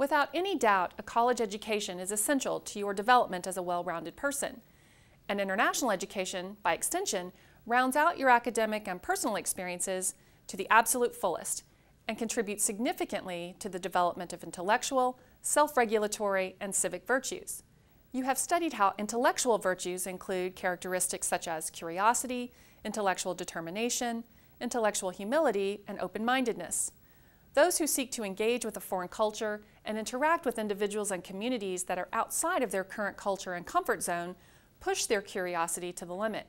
Without any doubt, a college education is essential to your development as a well-rounded person. An international education, by extension, rounds out your academic and personal experiences to the absolute fullest and contributes significantly to the development of intellectual, self-regulatory, and civic virtues. You have studied how intellectual virtues include characteristics such as curiosity, intellectual determination, intellectual humility, and open-mindedness. Those who seek to engage with a foreign culture and interact with individuals and communities that are outside of their current culture and comfort zone push their curiosity to the limit.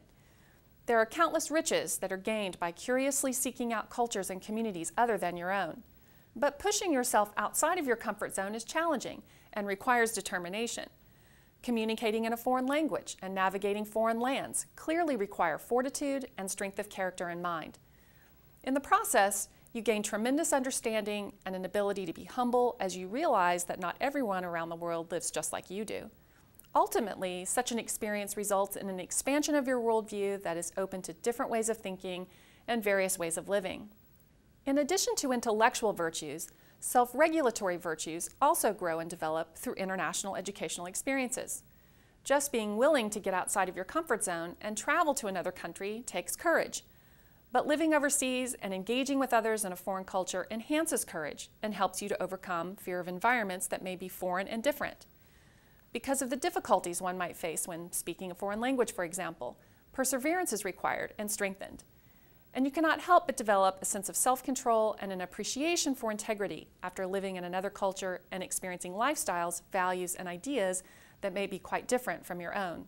There are countless riches that are gained by curiously seeking out cultures and communities other than your own. But pushing yourself outside of your comfort zone is challenging and requires determination. Communicating in a foreign language and navigating foreign lands clearly require fortitude and strength of character and mind. In the process, you gain tremendous understanding and an ability to be humble as you realize that not everyone around the world lives just like you do. Ultimately, such an experience results in an expansion of your worldview that is open to different ways of thinking and various ways of living. In addition to intellectual virtues, self-regulatory virtues also grow and develop through international educational experiences. Just being willing to get outside of your comfort zone and travel to another country takes courage. But living overseas and engaging with others in a foreign culture enhances courage and helps you to overcome fear of environments that may be foreign and different. Because of the difficulties one might face when speaking a foreign language, for example, perseverance is required and strengthened. And you cannot help but develop a sense of self-control and an appreciation for integrity after living in another culture and experiencing lifestyles, values, and ideas that may be quite different from your own.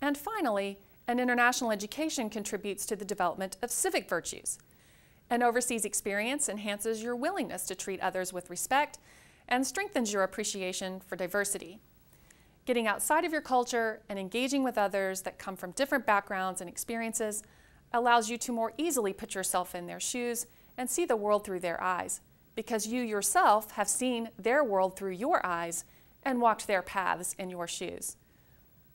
And finally, an international education contributes to the development of civic virtues. An overseas experience enhances your willingness to treat others with respect and strengthens your appreciation for diversity. Getting outside of your culture and engaging with others that come from different backgrounds and experiences allows you to more easily put yourself in their shoes and see the world through their eyes, because you yourself have seen their world through your eyes and walked their paths in your shoes.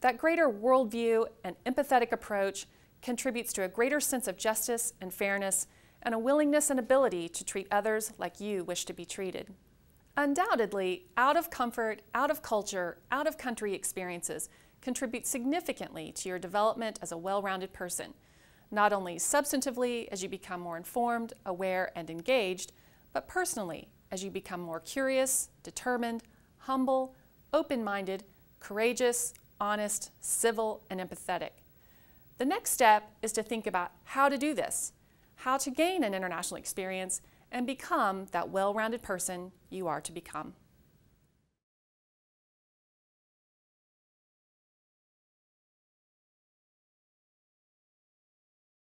That greater worldview and empathetic approach contributes to a greater sense of justice and fairness and a willingness and ability to treat others like you wish to be treated. Undoubtedly, out of comfort, out of culture, out of country experiences contribute significantly to your development as a well-rounded person, not only substantively as you become more informed, aware, and engaged, but personally as you become more curious, determined, humble, open-minded, courageous, honest, civil, and empathetic. The next step is to think about how to do this, how to gain an international experience, and become that well-rounded person you are to become.